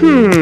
Hmm.